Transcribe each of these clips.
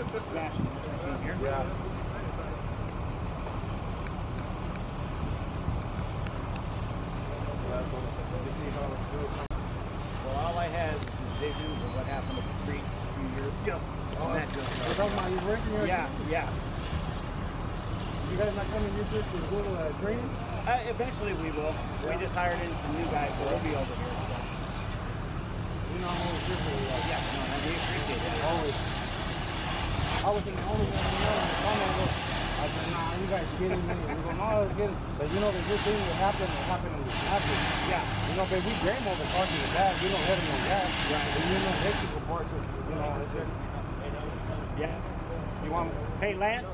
Well, all I had is visions of what happened at the creek a few years ago. Oh, that's just right. Yeah. You guys not coming to use this as a little training? Eventually we will. Yeah. We just hired in some new guys, so we'll be over here. So. You know, we appreciate that. Always. I was the only one to know in the summer. I said, nah, you guys kidding me. We go, no, kidding. But you know, the good thing that happened, it happened. Yeah. You know, babe, we dream over talking to that. We don't have no gas. Right. And you know, they can report to, you know, it's just. Yeah. You want, hey, Lance?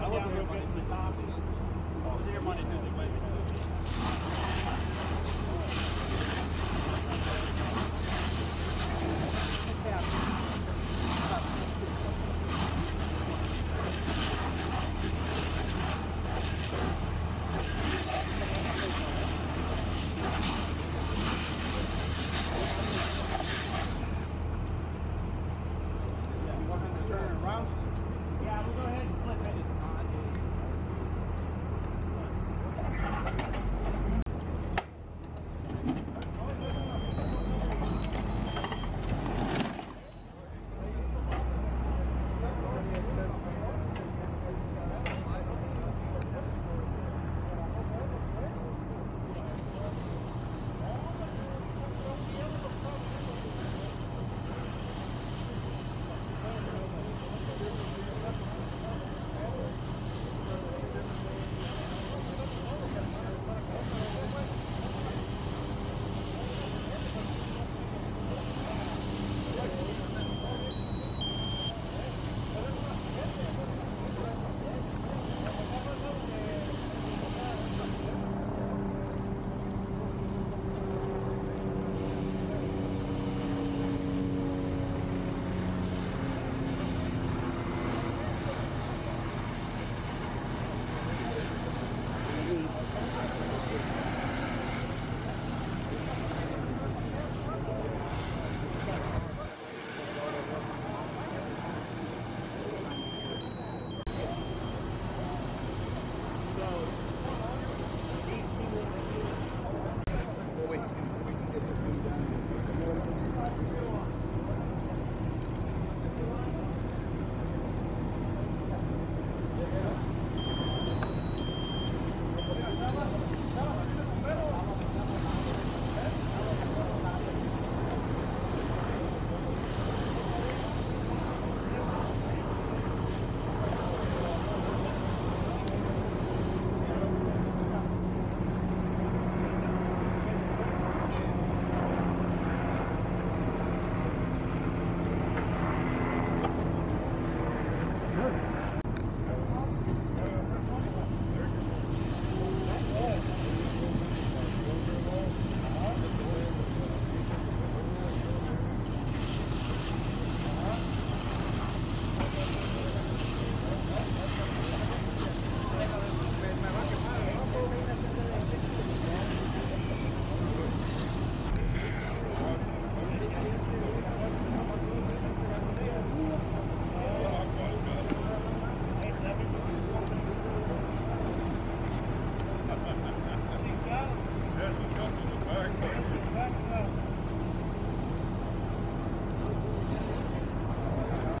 I wasn't real good at the top. I was here Monday, Tuesday.